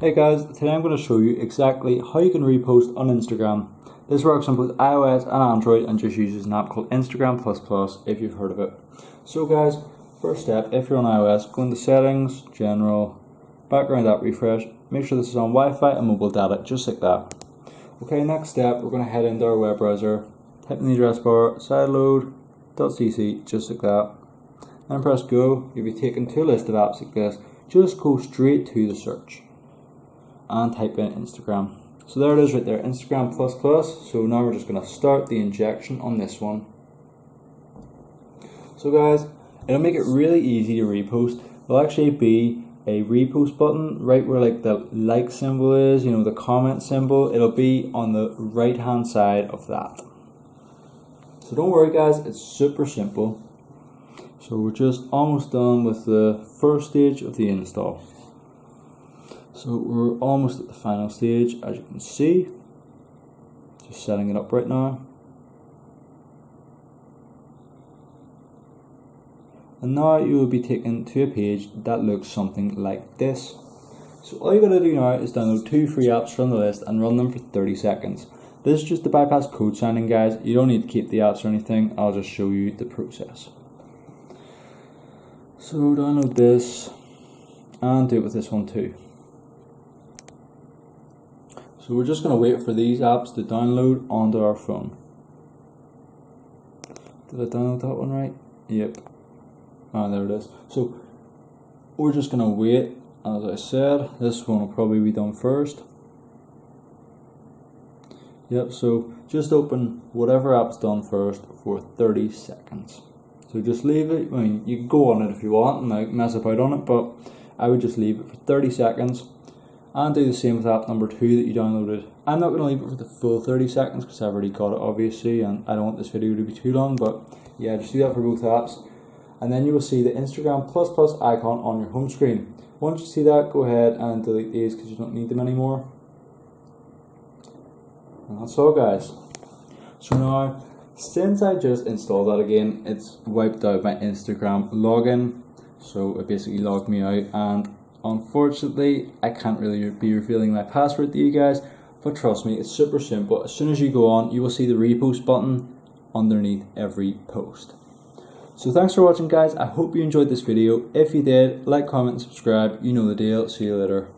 Hey guys, today I'm going to show you exactly how you can repost on Instagram. This works on both iOS and Android and just uses an app called Instagram++ if you've heard of it. So guys, first step, if you're on iOS, go into Settings, General, Background App Refresh, make sure this is on Wi-Fi and mobile data, just like that. Okay, next step, we're going to head into our web browser, type in the address bar, sideload.cc, just like that. Then press go, you'll be taken to a list of apps like this, just go straight to the search and type in Instagram. So there it is right there, Instagram++. So now we're just going to start the injection on this one. So guys, it'll make it really easy to repost. There'll actually be a repost button right where like the like symbol is, you know, the comment symbol, it'll be on the right hand side of that. So don't worry guys, it's super simple. So we're just almost done with the first stage of the install. So we're almost at the final stage, as you can see. Just setting it up right now. And now you will be taken to a page that looks something like this. So all you gotta do now is download 2 free apps from the list and run them for 30 seconds. This is just to bypass code signing guys, you don't need to keep the apps or anything, I'll just show you the process. So download this, and do it with this one too. So we're just going to wait for these apps to download onto our phone. Did I download that one right? Yep. Ah, there it is. So we're just going to wait, as I said, this one will probably be done first. Yep, so just open whatever app's done first for 30 seconds. So just leave it, I mean you can go on it if you want and like mess about on it, but I would just leave it for 30 seconds. And do the same with app number 2 that you downloaded. I'm not going to leave it for the full 30 seconds because I've already got it obviously and I don't want this video to be too long, but yeah, just do that for both apps. And then you will see the Instagram++ icon on your home screen. Once you see that, go ahead and delete these because you don't need them anymore. And that's all guys. So now, since I just installed that again, it's wiped out my Instagram login. So it basically logged me out and unfortunately, I can't really be revealing my password to you guys, but trust me, it's super simple. As soon as you go on, you will see the repost button underneath every post. So thanks for watching guys, I hope you enjoyed this video. If you did, like, comment, and subscribe, you know the deal, see you later.